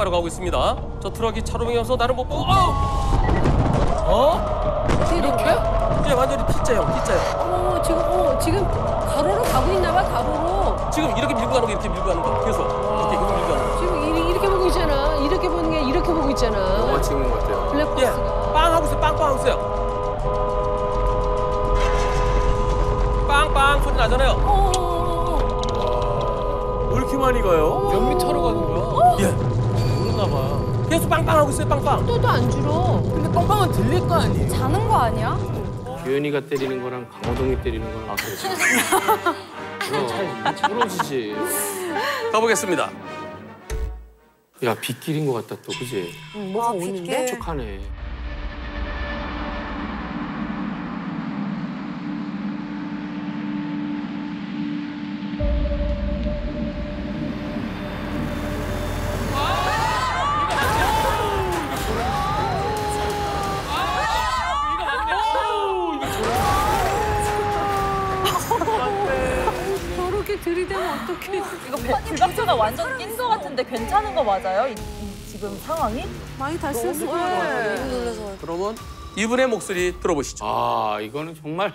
똑바로 가고 있습니다. 저 트럭이 차로 변경해서 나를 못 보고. 이렇게? 네, 완전히 T자요. 지금 가로로 가고 있나봐, 가로로. 지금 이렇게 밀고 가는 거, 이렇게 밀고 가는 거. 계속 이렇게 밀고 가는 거. 지금 이렇게 보고 있잖아. 이렇게 보는 게 이렇게 보고 있잖아. 뭐가 찍는 것 같아요? 블랙박스가. 예, 빵 하고 있어요, 빵빵 하고 있어요. 빵빵 소리 나잖아요. 왜 이렇게 많이 가요? 몇 미터로 가는 거야? 모르나봐. 계속 빵빵 하고 있어요, 빵빵. 속도도 안 줄어. 근데 빵빵은 들릴 거 아니에요? 자는 거 아니야? 규현이가 때리는 거랑 강호동이 때리는 거랑 아껴야지. 그럼 차로지지. 가보겠습니다. 야, 빗길인 것 같다 또, 그지? 응, 뭐가 오는데? 촉촉하네. 들이대면 어떡해. 이거 불박차가 완전 낀 거 같은데 괜찮은 거 맞아요? 지금 상황이? 많이 다쳤을 거예요. 그러면 이분의 목소리 들어보시죠. 아, 이거는 정말. 와.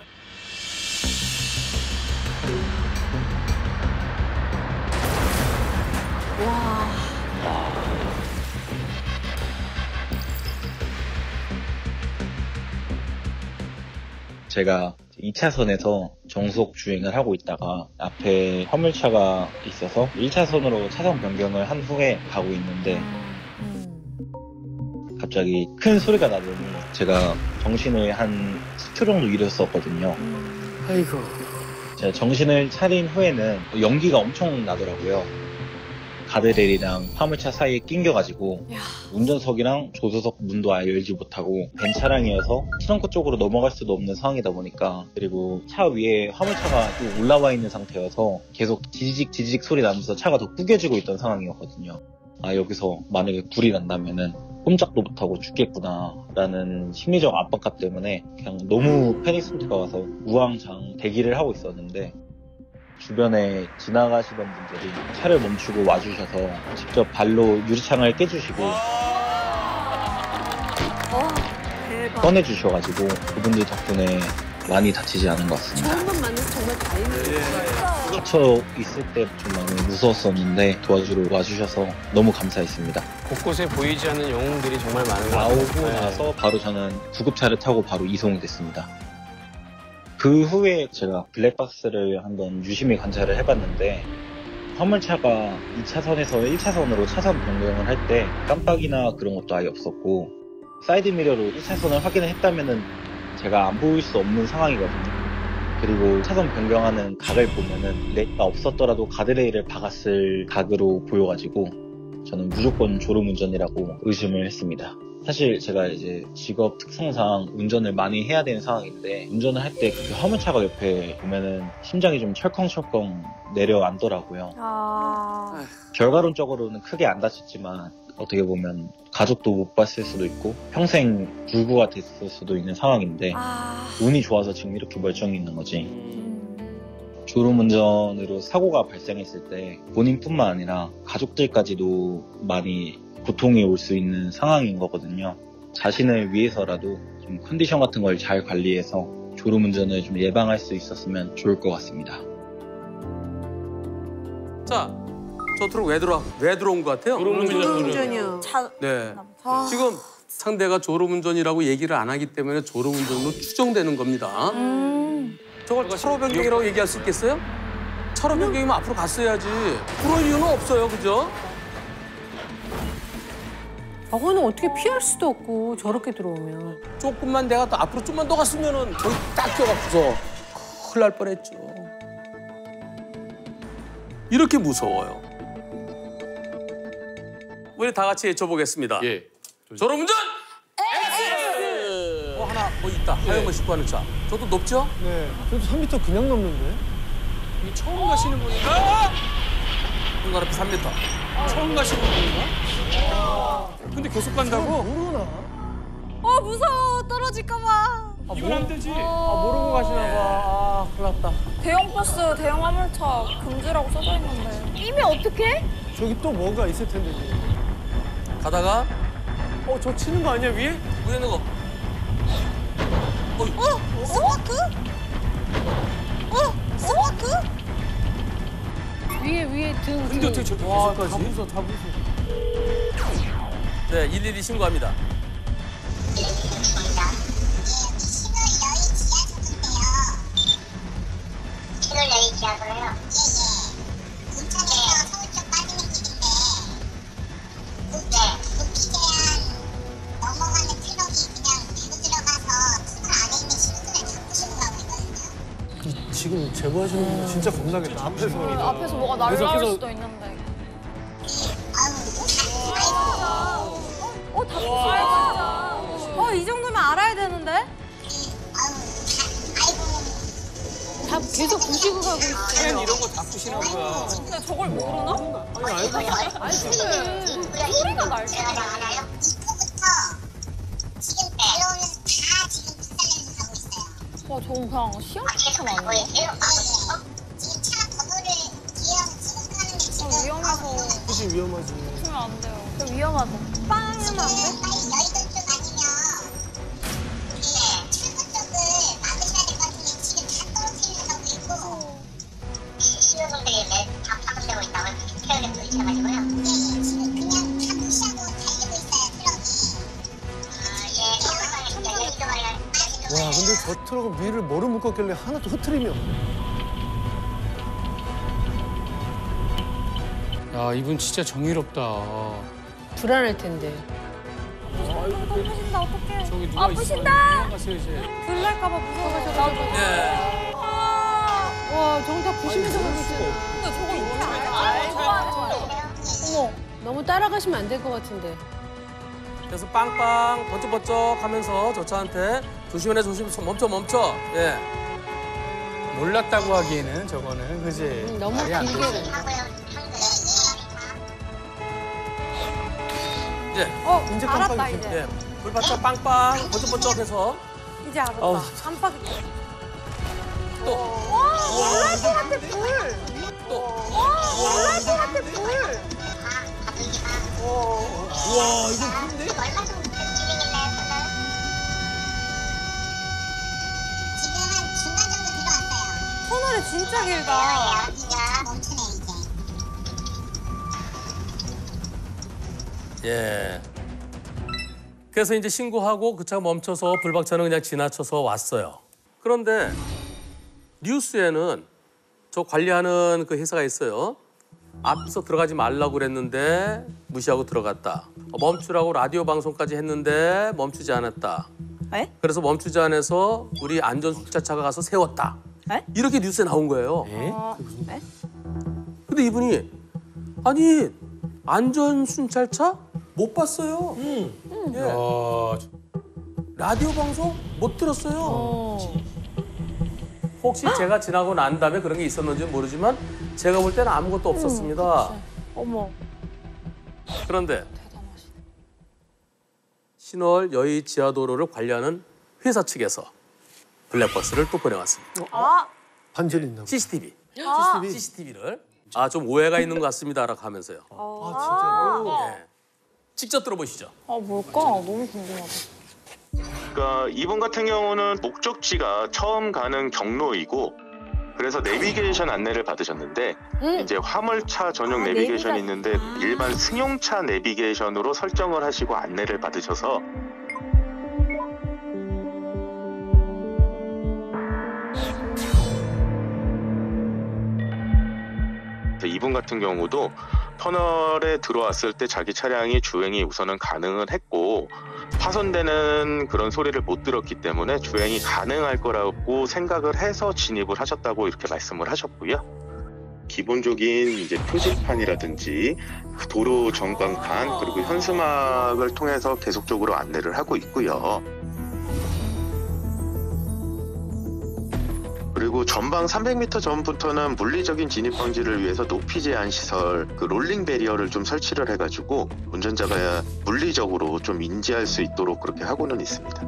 제가 2차선에서 정속 주행을 하고 있다가 앞에 화물차가 있어서 1차선으로 차선 변경을 한 후에 가고 있는데 갑자기 큰 소리가 나더니 제가 정신을 한 10초 정도 잃었었거든요. 아이고. 제가 정신을 차린 후에는 연기가 엄청 나더라고요. 가드레일이랑 화물차 사이에 낑겨가지고 운전석이랑 조수석 문도 아예 열지 못하고 벤 차량이어서 트렁크 쪽으로 넘어갈 수도 없는 상황이다 보니까, 그리고 차 위에 화물차가 또 올라와 있는 상태여서 계속 지지직 소리 나면서 차가 더 구겨지고 있던 상황이었거든요. 아, 여기서 만약에 불이 난다면은 꼼짝도 못하고 죽겠구나 라는 심리적 압박감 때문에 그냥 너무 패닉 상태가 와서 우왕좌왕 대기를 하고 있었는데, 주변에 지나가시던 분들이 차를 멈추고 와주셔서 직접 발로 유리창을 깨주시고 꺼내주셔가지고 그분들 덕분에 많이 다치지 않은 것 같습니다. 처음 만나서 정말 다행이에요. 갇혀 있을 때 좀 많이 무서웠었는데 도와주러 와주셔서 너무 감사했습니다. 곳곳에 보이지 않는 영웅들이 정말 많은 것 같아요. 나오고 나서 바로 저는 구급차를 타고 바로 이송이 됐습니다. 그 후에 제가 블랙박스를 한번 유심히 관찰을 해봤는데, 화물차가 2차선에서 1차선으로 차선 변경을 할 때 깜빡이나 그런 것도 아예 없었고, 사이드 미러로 1차선을 확인을 했다면은 제가 안 보일 수 없는 상황이거든요. 그리고 차선 변경하는 각을 보면은 내가 없었더라도 가드레일을 박았을 각으로 보여가지고 저는 무조건 졸음운전이라고 의심을 했습니다. 사실 제가 이제 직업 특성상 운전을 많이 해야 되는 상황인데, 운전을 할 때 그 화물차가 옆에 보면은 심장이 좀 철컹철컹 내려앉더라고요. 결과론적으로는 크게 안 다쳤지만 어떻게 보면 가족도 못 봤을 수도 있고 평생 불구가 됐을 수도 있는 상황인데 운이 좋아서 지금 이렇게 멀쩡히 있는 거지. 졸음운전으로 사고가 발생했을 때 본인뿐만 아니라 가족들까지도 많이 고통이 올 수 있는 상황인 거거든요. 자신을 위해서라도 좀 컨디션 같은 걸 잘 관리해서 졸음운전을 좀 예방할 수 있었으면 좋을 것 같습니다. 자, 저 트럭 왜 들어온 것 같아요? 졸음운전이요. 네. 지금 상대가 졸음운전이라고 얘기를 안 하기 때문에 졸음운전으로 추정되는 겁니다. 저걸 차로 변경이라고 얘기할 수 있겠어요? 차로 변경이면 앞으로 갔어야지. 그럴 이유는 없어요, 그죠? 저거는 어떻게 피할 수도 없고 저렇게 들어오면. 조금만 내가 더 앞으로 좀만 더 갔으면은 저기 딱 껴갖고서 큰일 날 뻔했죠. 이렇게 무서워요. 우리 다 같이 외쳐보겠습니다. 예. 졸음운전! S! 하나 있다. 하얀 거 싣고 가는 차. 저도 높죠? 네. 저도 3m 그냥 넘는데. 이게 처음 가시는 분인가? 누가 앞에 3m. 처음 가시는 분인가? 근데 계속 간다고? 모르나? 무서워. 떨어질까 봐. 이건 안 되지. 모르고 가시나 봐. 큰일 났다. 대형 버스, 대형 화물차 금지라고 써져 있는데. 이미 어떡해? 저기 또 뭐가 있을 텐데. 가다가 저 치는 거 아니야, 위에? 위에 있는 거. 스모크? 스모크? 위에 등. 근데 어떻게 저렇게 계속까지? 다 부숴, 다 부숴. 네, 112 신고합니다. 112 신고합니다. 예, 신호 여의 지하수인데요. 신호 여의 지하수로요? 예. 인천에서 서울 쪽 빠지는 길인데 지금 제보하시는 분들 진짜 겁나겠다. 앞에서 뭐가 날아올 수도 있는데. 다 붙어요. 이 정도면 알아야 되는데? 다 계속 부시고 가고 있어. 캔 이런 거 다 부시는 거야. 근데 저걸 모르나? 아니 소리가 날 때. 와, 저건 그냥 시험처럼 안 보여. 지금 차 번호를 기억하는 게 지금 위험하고. 혹시 위험하지? 그러면 안 돼요. 그 위험하다. 빵이면 안 돼? 빨리 여의도 쪽 아니면 출구 쪽을 막으셔야 될 것 같은데 지금 다 떨어뜨리는 사람도 있고. 시민분들이 다 파손되고 있다고 표현을 보이셔가지고요. 네, 지금 그냥 다 무시하고 달리고 있어요, 트럭이. 여의도 관련. 와, 근데 저 트럭은 위를 뭐로 묶었길래 하나도 흐트리면. 야, 이분 진짜 정의롭다. 불안할 텐데. 아프신다, 어떡해. 저기 누가 아프신다! 불날까 봐 무서워서. 네. 와, 저거 다 부시면서 가겠지. 근데 저거 이렇게 알고. 어머, 너무 따라가시면 안 될 것 같은데. 그래서 빵빵 번쩍번쩍 하면서 저 차한테 조심해, 조심해, 멈춰. 예. 몰랐다고 하기에는 저거는, 그지? 너무 길게. 예. 이제 알았다, 이제. 예. 불바짝 빵빵 번쩍번쩍 해서. 이제 알았다. 깜빡이. 또. 놀랄 것 같아, 불. 또. 놀랄 것 같아, 불. 와, 이거 큰데? 지금은 중간 정도 들어왔어요. 터널이 진짜 길다. 여기가 멈추네, 이제. 예. 그래서 이제 신고하고 그 차 멈춰서 블박차는 그냥 지나쳐서 왔어요. 그런데 뉴스에는 저 관리하는 그 회사가 있어요. 앞서 들어가지 말라고 그랬는데 무시하고 들어갔다. 멈추라고 라디오 방송까지 했는데 멈추지 않았다. 에? 그래서 멈추지 않아서 우리 안전수차차가 가서 세웠다. 에? 이렇게 뉴스에 나온 거예요. 에? 에? 근데 이분이 아니 안전순찰차 못 봤어요. 예. 라디오 방송 못 들었어요. 혹시 제가 지나고 난 다음에 그런 게 있었는지는 모르지만 제가 볼 때는 아무것도 없었습니다. 어머. 그런데 대단하시네. 신월 여의 지하도로를 관리하는 회사 측에서 블랙박스를 또 보내왔습니다. 반전이 있나? CCTV. CCTV를. 좀 오해가 있는 것 같습니다라고 하면서요. 진짜요? 네. 직접 들어보시죠. 뭘까? 너무 궁금하다. 그러니까 이분 같은 경우는 목적지가 처음 가는 경로이고 그래서 내비게이션 안내를 받으셨는데 이제 화물차 전용 내비게이션이 있는데 일반 승용차 내비게이션으로 설정을 하시고 안내를 받으셔서 이분 같은 경우도 터널에 들어왔을 때 자기 차량이 주행이 우선은 가능은 했고 파손되는 그런 소리를 못 들었기 때문에 주행이 가능할 거라고 생각을 해서 진입을 하셨다고 이렇게 말씀을 하셨고요. 기본적인 이제 표지판이라든지 도로 전광판 그리고 현수막을 통해서 계속적으로 안내를 하고 있고요. 그리고 전방 300m 전부터는 물리적인 진입 방지를 위해서 높이 제한 시설, 그 롤링 배리어를 좀 설치를 해가지고 운전자가 물리적으로 좀 인지할 수 있도록 그렇게 하고는 있습니다.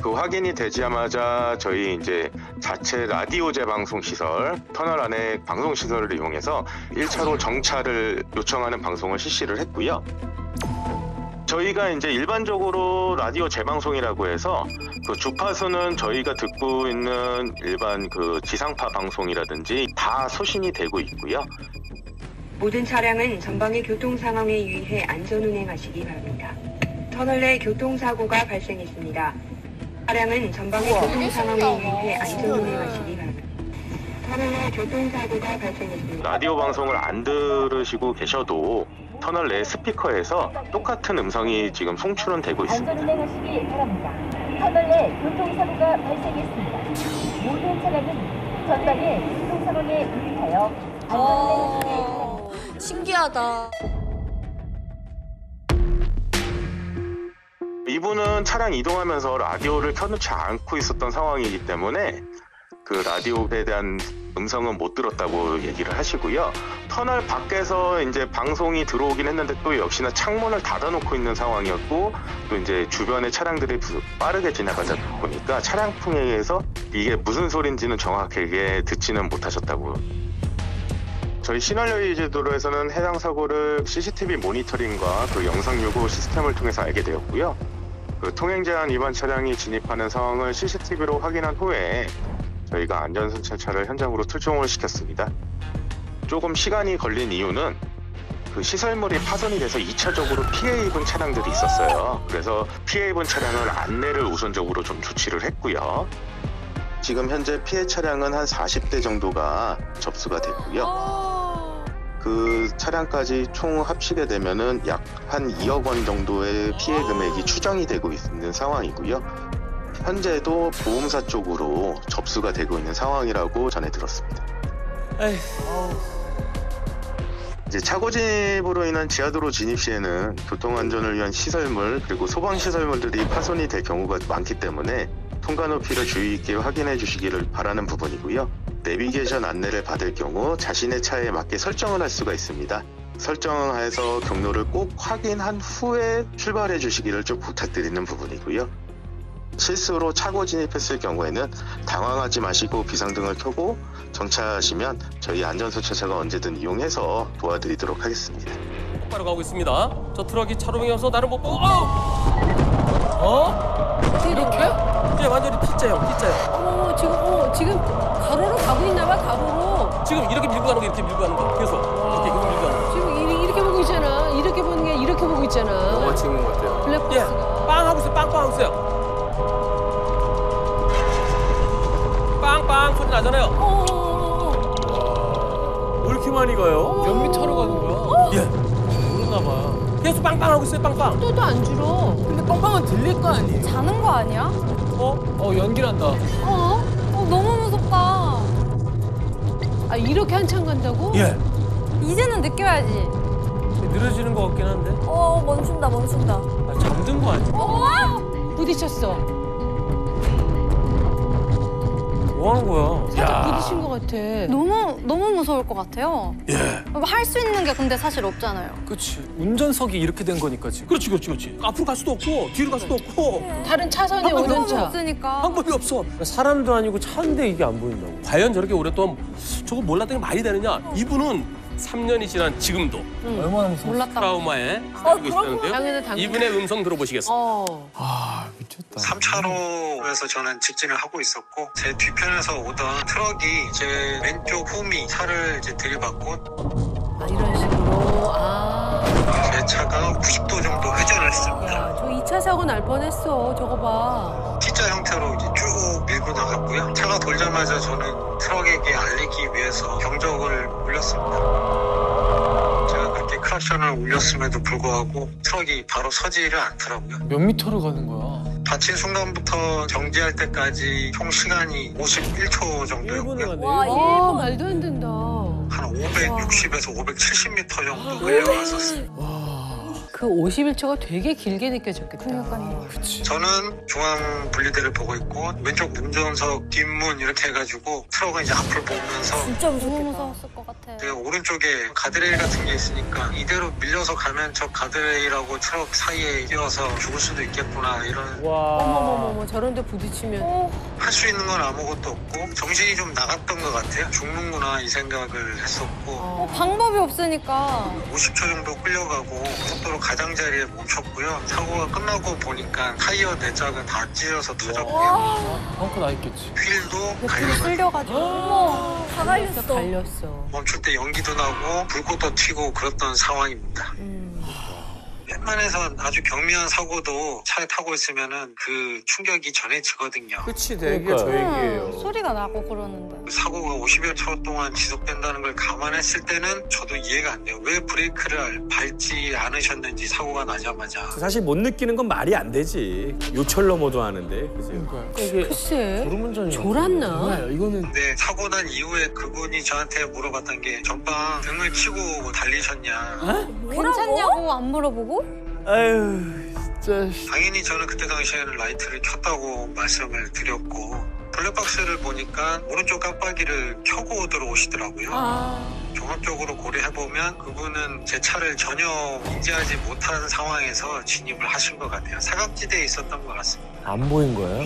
그 확인이 되자마자 저희 이제 자체 라디오 재방송 시설, 터널 안에 방송 시설을 이용해서 1차로 정차를 요청하는 방송을 실시를 했고요. 저희가 이제 일반적으로 라디오 재방송이라고 해서 그 주파수는 저희가 듣고 있는 일반 그 지상파 방송이라든지 다 소신이 되고 있고요. 모든 차량은 전방의 교통 상황에 유의해 안전 운행하시기 바랍니다. 터널 내 교통사고가 발생했습니다. 차량은 전방의 교통 상황에 유의해 안전 운행하시기 바랍니다. 터널 내 교통사고가 발생했습니다. 라디오 방송을 안 들으시고 계셔도 터널 내 스피커에서 똑같은 음성이 지금 송출되고 있습니다. 안전 운행하시기 바랍니다. 터널 내 교통사고가 발생했습니다. 모든 차량은 전방의 교통 상황에 유의하여 안전 운행하시기 바랍니다. 신기하다. 이분은 차량 이동하면서 라디오를 켜놓지 않고 있었던 상황이기 때문에 그 라디오에 대한 음성은 못 들었다고 얘기를 하시고요. 터널 밖에서 이제 방송이 들어오긴 했는데 또 역시나 창문을 닫아놓고 있는 상황이었고, 또 이제 주변의 차량들이 빠르게 지나가다 보니까 차량풍에 의해서 이게 무슨 소리인지는 정확하게 듣지는 못하셨다고. 저희 신원여의 제도로에서는 해당 사고를 CCTV 모니터링과 그 영상 요구 시스템을 통해서 알게 되었고요. 그 통행 제한 위반 차량이 진입하는 상황을 CCTV로 확인한 후에 저희가 안전순찰차를 현장으로 출동을 시켰습니다. 조금 시간이 걸린 이유는 그 시설물이 파손이 돼서 2차적으로 피해 입은 차량들이 있었어요. 그래서 피해 입은 차량을 안내를 우선적으로 좀 조치를 했고요. 지금 현재 피해 차량은 한 40대 정도가 접수가 됐고요. 그 차량까지 총 합치게 되면은 약 한 2억 원 정도의 피해 금액이 추정이 되고 있는 상황이고요. 현재도 보험사 쪽으로 접수가 되고 있는 상황이라고 전해 들었습니다. 이제 차고 진입으로 인한 지하도로 진입 시에는 교통안전을 위한 시설물 그리고 소방시설물들이 파손이 될 경우가 많기 때문에 통과 높이를 주의 있게 확인해 주시기를 바라는 부분이고요. 내비게이션 안내를 받을 경우 자신의 차에 맞게 설정을 할 수가 있습니다. 설정하여서 경로를 꼭 확인한 후에 출발해 주시기를 좀 부탁드리는 부분이고요. 실수로 차고 진입했을 경우에는 당황하지 마시고 비상등을 켜고 정차하시면 저희 안전순찰차가 언제든 이용해서 도와드리도록 하겠습니다. 똑바로 가고 있습니다. 저 트럭이 차로 밀려서 나를 못 보고 이렇게? 네, 완전히 T자요. 지금 가로로 가고 있나봐, 가로로. 지금 이렇게 밀고 가는 거, 이렇게 밀고 가는 거. 계속 이렇게 밀고 가는 거. 지금 이렇게 보고 있잖아. 이렇게 보는 게 이렇게 보고 있잖아. 뭐가 찍는 것 같아요? 블랙박스가. 예, 빵 하고 있어요, 빵빵 하고 있어요. 빵빵 소리 나잖아요. 와, 왜 이렇게 많이 가요? 몇 미터로 가는 거야? 예, 모르나봐. 계속 빵빵 하고 있어요, 빵빵. 또도 안 줄어. 근데 빵빵은 들릴 거 아니에요? 자는 거 아니야? 연기한다. 너무 무섭다. 아, 이렇게 한참 간다고? 예. 이제는 늦게 와야지. 늘어지는 것 같긴 한데. 멈춘다. 아, 잠든 거 아니야? 부딪혔어. 뭐 하는 거야? 살짝 부딪힌 것 같아. 너무 무서울 것 같아요. 예. 할 수 있는 게 근데 사실 없잖아요. 그렇지. 운전석이 이렇게 된 거니까 지금. 그렇지. 앞으로 갈 수도 없고 뒤로 갈 수도 없고. 다른 차선에 오는 차. 방법이 없어. 사람도 아니고 차인데 이게 안 보인다고. 과연 저렇게 오랫동안 저거 몰랐던 게 말이 되느냐. 이분은 3년이 지난 지금도 얼마나 무서웠어. 트라우마에 살고 있다는데요. 이분의 음성 들어보시겠습니다. 아, 미쳤다. 3차로에서 저는 직진을 하고 있었고 제 뒤편에서 오던 트럭이 제 왼쪽 후미 차를 이제 들이받고 이런 식으로 제 차가 90도 정도 회전을 했습니다. 야, 저 2차 사고 날 뻔했어. 저거 봐. T자 형태로 이제 쭉 밀고 나갔고요. 차가 돌자마자 저는 트럭에게 알리기 위해서 경적을 울렸습니다. 제가 그렇게 클락션을 울렸음에도 불구하고 트럭이 바로 서지를 않더라고요. 몇 미터로 가는 거야? 다친 순간부터 정지할 때까지 총 시간이 51초 정도였고요. 와, 1분 말도 안 된다. 한 560에서 570m 정도 걸려갔었어요. 그 51초가 되게 길게 느껴졌겠다. 그러니까요. 그치. 저는 중앙 분리대를 보고 있고 왼쪽 운전석 뒷문 이렇게 해가지고 트럭은 이제 앞을 보면서 진짜 무서웠을 것 같아. 네, 오른쪽에 가드레일 같은 게 있으니까 이대로 밀려서 가면 저 가드레일하고 트럭 사이에 끼어서 죽을 수도 있겠구나 이런. 와. 어머머머머 저런 데 부딪히면 할 수 있는 건 아무것도 없고 정신이 좀 나갔던 것 같아요. 죽는구나 이 생각을 했었고 방법이 없으니까 50초 정도 끌려가고 고속도로 가장자리에 멈췄고요. 사고가 끝나고 보니까 타이어 네 짝은 다 찢어서 터졌고요. 펑크 나 있겠지. 휠도 갈려가지고. 어머, 다 갈렸어. 멈출 때 연기도 나고 불꽃도 튀고 그랬던 상황입니다. 웬만해서 아주 경미한 사고도 차에 타고 있으면은 그 충격이 전해지거든요. 그치, 내 얘기가 저 얘기예요. 소리가 나고 그러는데. 사고가 50여 초 동안 지속된다는 걸 감안했을 때는 저도 이해가 안 돼요. 왜 브레이크를 밟지 않으셨는지 사고가 나자마자. 사실 못 느끼는 건 말이 안 되지. 요철 넘어도 하는데. 글쎄, 졸았나? 이거는. 근데 사고 난 이후에 그분이 저한테 물어봤던 게 전방 등을 치고 달리셨냐. 괜찮냐고 안 물어보고? 아유, 진짜. 당연히 저는 그때 당시에는 라이트를 켰다고 말씀을 드렸고 블랙박스를 보니까 오른쪽 깜빡이를 켜고 들어오시더라고요. 종합적으로 고려해보면 그분은 제 차를 전혀 인지하지 못한 상황에서 진입을 하신 것 같아요. 사각지대에 있었던 것 같습니다. 안 보인 거예요?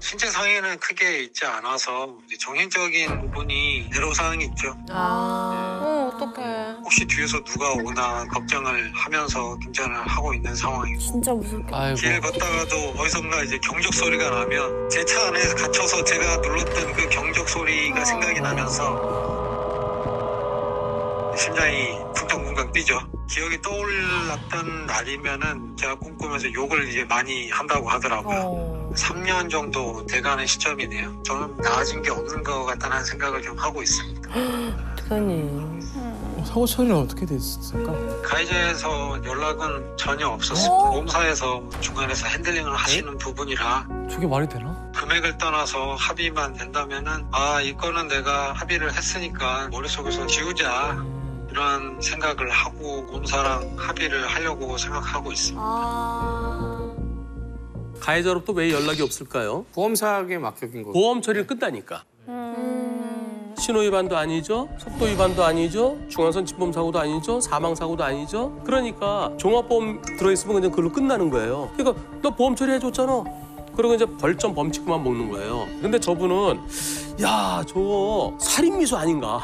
신체 상해는 크게 있지 않아서 정신적인 부분이 애로사항이 있죠. 어떡해. 혹시 뒤에서 누가 오나 걱정을 하면서 긴장을 하고 있는 상황이고. 진짜 무섭겠다. 길 걷다가도 어디선가 이제 경적 소리가 나면 제 차 안에 갇혀서 제가 눌렀던 그 경적 소리가 생각이 나면서 심장이 쿵쾅쿵쾅 뛰죠. 기억이 떠올랐던 날이면은 제가 꿈꾸면서 욕을 이제 많이 한다고 하더라고요. 3년 정도 돼가는 시점이네요. 저는 나아진 게 없는 것 같다는 생각을 좀 하고 있습니다. 어떡하니. 사고 처리는 어떻게 됐을까? 가해자에서 연락은 전혀 없었습니다. 보험사에서 중간에서 핸들링을 하시는 부분이라. 저게 말이 되나? 금액을 떠나서 합의만 된다면은 아, 이거는 내가 합의를 했으니까 머릿속에서 지우자. 이런 생각을 하고 보험사랑 합의를 하려고 생각하고 있습니다. 가해자로부터 왜 연락이 없을까요? 보험사에게 맡겨진 거죠. 보험 처리를 끝나니까. 신호 위반도 아니죠. 속도 위반도 아니죠. 중앙선 침범사고도 아니죠. 사망사고도 아니죠. 그러니까 종합보험 들어있으면 그냥 그걸로 끝나는 거예요. 그러니까 너 보험 처리해줬잖아. 그리고 이제 벌점 범칙만 먹는 거예요. 근데 저분은 야, 저거 살인미수 아닌가.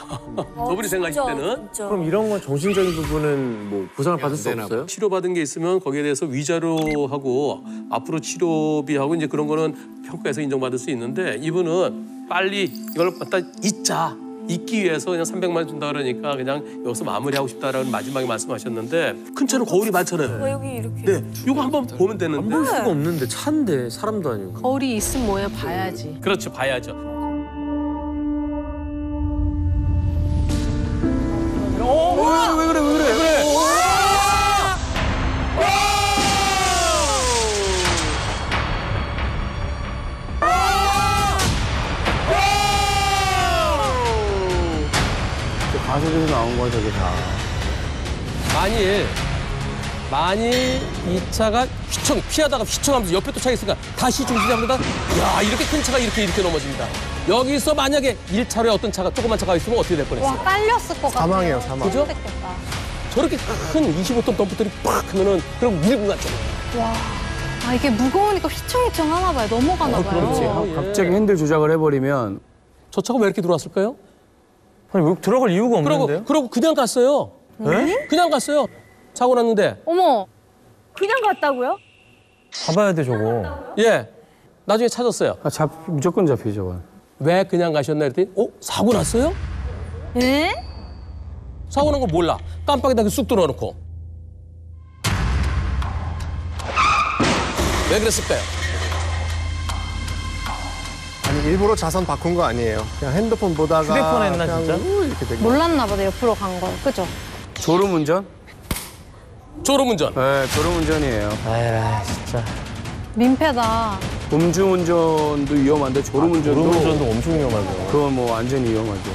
저분이 생각하실 때는. 진짜. 그럼 이런 건 정신적인 부분은 뭐 보상을 받을 수 없어요? 치료받은 게 있으면 거기에 대해서 위자료하고 앞으로 치료비하고 이제 그런 거는 평가해서 인정받을 수 있는데 이분은 빨리 이걸 갖다 잊자. 잊기 위해서 그냥 300만 원 준다 그러니까 그냥 여기서 마무리하고 싶다라는 마지막에 말씀하셨는데 큰 차는 거울이 많잖아요. 왜 여기 이렇게? 네, 이거 한번 보면 되는데. 안 볼 수가 없는데 차인데 사람도 아니고. 거울이 있으면 뭐야 봐야지. 그렇죠, 봐야죠. 왜 그래, 왜 그래, 왜 그래? 가수들이 나온 거야, 저게 다. 만일 이 차가 휘청, 피하다가 휘청하면서 옆에 또 차가 있으니까 다시 중지합니다. 야, 이렇게 큰 차가 이렇게 넘어집니다. 여기서 만약에 1차로에 어떤 차가, 조그만 차가 있으면 어떻게 될 뻔했어요? 와, 깔렸을 것 같아요. 사망이에요, 사망. 그죠? 저렇게 큰 25톤 덤프들이 팍 하면은, 그럼 밀고 갔잖아요. 와, 아, 이게 무거우니까 휘청휘청 하나 봐요. 넘어가나 봐요. 그렇지. 갑자기 핸들 조작을 해버리면. 저 차가 왜 이렇게 들어왔을까요? 아니, 왜 들어갈 이유가 없는데요? 그러고 그냥 갔어요. 네? 그냥 갔어요. 사고 났는데. 어머, 그냥 갔다고요? 잡아야 돼, 저거. 예, 나중에 찾았어요. 아, 무조건 잡히죠, 저건. 왜 그냥 가셨나 그랬더니 사고 났어요? 예? 사고 난 거 몰라. 깜빡이다 쑥 들어놓고. 왜 그랬을까요? 아니, 일부러 자선 바꾼 거 아니에요. 그냥 핸드폰 보다가 휴대폰 했나 진짜? 이렇게 몰랐나 보다, 옆으로 간 거. 그죠? 졸음운전? 졸음운전. 네, 졸음운전이에요. 에라, 진짜. 민폐다. 음주운전도 위험한데 졸음운전도. 졸음운전도 엄청 위험하죠. 그건 뭐 완전히 위험하죠.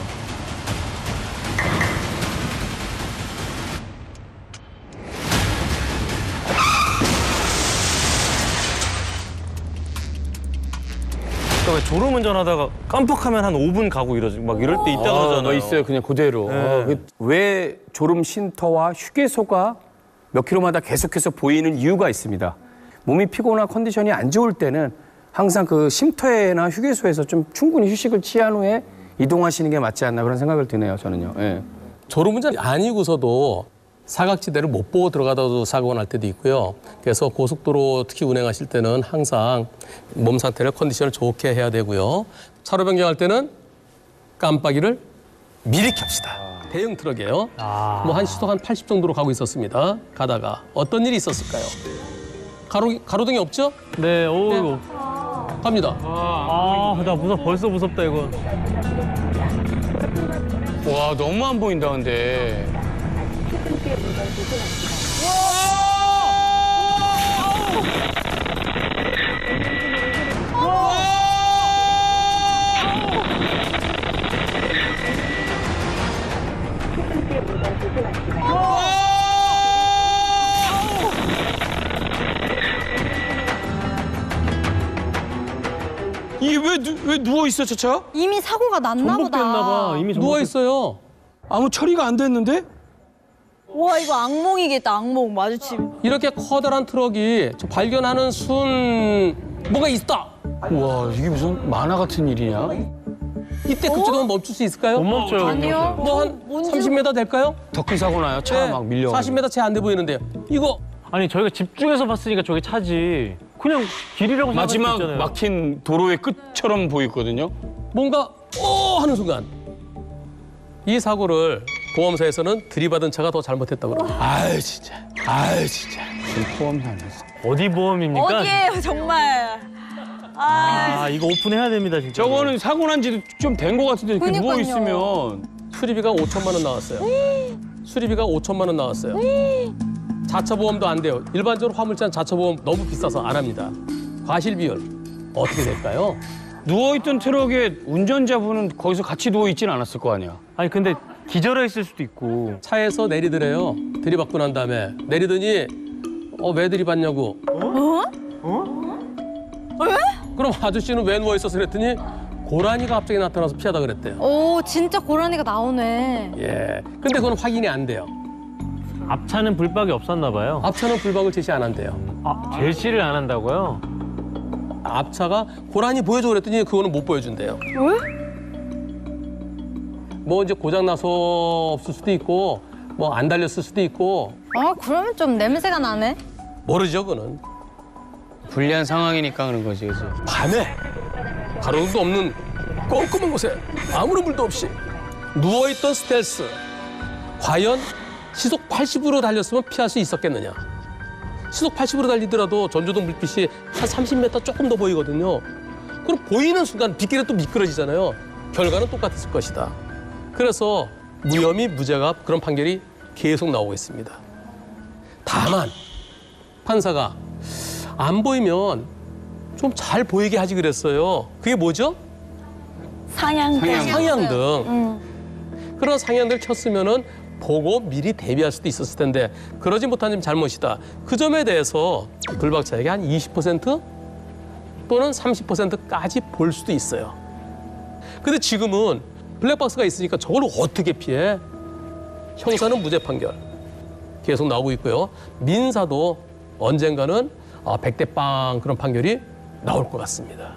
왜 졸음운전하다가 깜빡하면 한 5분 가고 이러지 막 이럴 때 있다고 그러잖아요. 있어요 그냥 그대로. 네. 왜 졸음 쉼터와 휴게소가 몇 킬로마다 계속해서 보이는 이유가 있습니다. 몸이 피곤하거나 컨디션이 안 좋을 때는 항상 그 쉼터에나 휴게소에서 좀 충분히 휴식을 취한 후에 이동하시는 게 맞지 않나 그런 생각을 드네요 저는요. 예. 졸음운전이 아니고서도 사각지대를 못 보고 들어가다도 사고가 날 때도 있고요. 그래서 고속도로 특히 운행하실 때는 항상 몸 상태를 컨디션을 좋게 해야 되고요. 차로 변경할 때는 깜빡이를 미리 켭시다. 대형 트럭이에요. 뭐 한 시속 한 80 정도로 가고 있었습니다. 가다가 어떤 일이 있었을까요? 가로등이 없죠? 네, 오우. 네. 갑니다. 나 벌써 무섭다 이거. 와, 너무 안 보인다 근데. 이게 왜 누워있어, 저 차? 이미 사고가 났나 보다. 봐. 이미 누워있어요. 아무 처리가 안 됐는데? 와, 이거 악몽이겠다, 악몽. 마주침. 이렇게 커다란 트럭이 발견하는 순 뭐가 있다. 우와, 이게 무슨 만화 같은 일이냐? 이때 급제동은 멈출 수 있을까요? 못 멈춰요. 아니요. 뭐 한 30m 될까요? 더 큰 사고 나요, 차가 막 밀려. 40m 채 안 돼 보이는데요. 이거. 아니, 저희가 집중해서 봤으니까 저게 차지. 그냥 길이라고 생각할 수 있잖아요. 마지막 막힌 도로의 끝처럼 보이거든요. 뭔가 오 하는 순간 이 사고를 보험사에서는 들이받은 차가 더 잘못했다고 그래요. 아유 진짜. 보험사에서 어디 보험입니까? 어디예요 정말. 이거 오픈해야 됩니다 진짜. 저거는 사고 난 지도 좀 된 것 같은데 이렇게 누워 있으면 수리비가 5,000만 원 나왔어요. 수리비가 5,000만 원 나왔어요. 자차 보험도 안 돼요. 일반적으로 화물차는 자차 보험 너무 비싸서 안 합니다. 과실 비율 어떻게 될까요? 누워있던 트럭의 운전자분은 거기서 같이 누워있진 않았을 거 아니야. 아니 근데 기절해 있을 수도 있고. 차에서 내리더래요. 들이받고 난 다음에 내리더니 왜 들이받냐고. 그럼 아저씨는 왜 누워있었어 그랬더니 고라니가 갑자기 나타나서 피하다 그랬대요. 오 진짜 고라니가 나오네. 예. 근데 그건 확인이 안 돼요. 앞차는 불박이 없었나 봐요. 앞차는 불박을 제시 안 한대요. 제시를 안 한다고요? 앞차가 고라니 보여줘 그랬더니 그거는 못 보여준대요. 왜? 뭐 이제 고장나서 없을 수도 있고 뭐 안 달렸을 수도 있고. 그러면 좀 냄새가 나네? 모르죠 그거는. 불리한 상황이니까 그런 거지 그치? 밤에 가로등도 없는 꼼꼼한 곳에 아무런 불도 없이 누워있던 스텔스. 과연? 시속 80으로 달렸으면 피할 수 있었겠느냐. 시속 80으로 달리더라도 전조등 불빛이 한 30m 조금 더 보이거든요. 그럼 보이는 순간 빗길에 또 미끄러지잖아요. 결과는 똑같았을 것이다. 그래서 무혐의, 무죄가 그런 판결이 계속 나오고 있습니다. 다만 판사가 안 보이면 좀 잘 보이게 하지 그랬어요. 그게 뭐죠? 상향등. 그런 상향등을 쳤으면은 보고 미리 대비할 수도 있었을 텐데 그러지 못한 점 잘못이다. 그 점에 대해서 불박차에게 한 20% 또는 30%까지 볼 수도 있어요. 근데 지금은 블랙박스가 있으니까 저걸 어떻게 피해? 형사는 무죄 판결 계속 나오고 있고요. 민사도 언젠가는 100대 0 그런 판결이 나올 것 같습니다.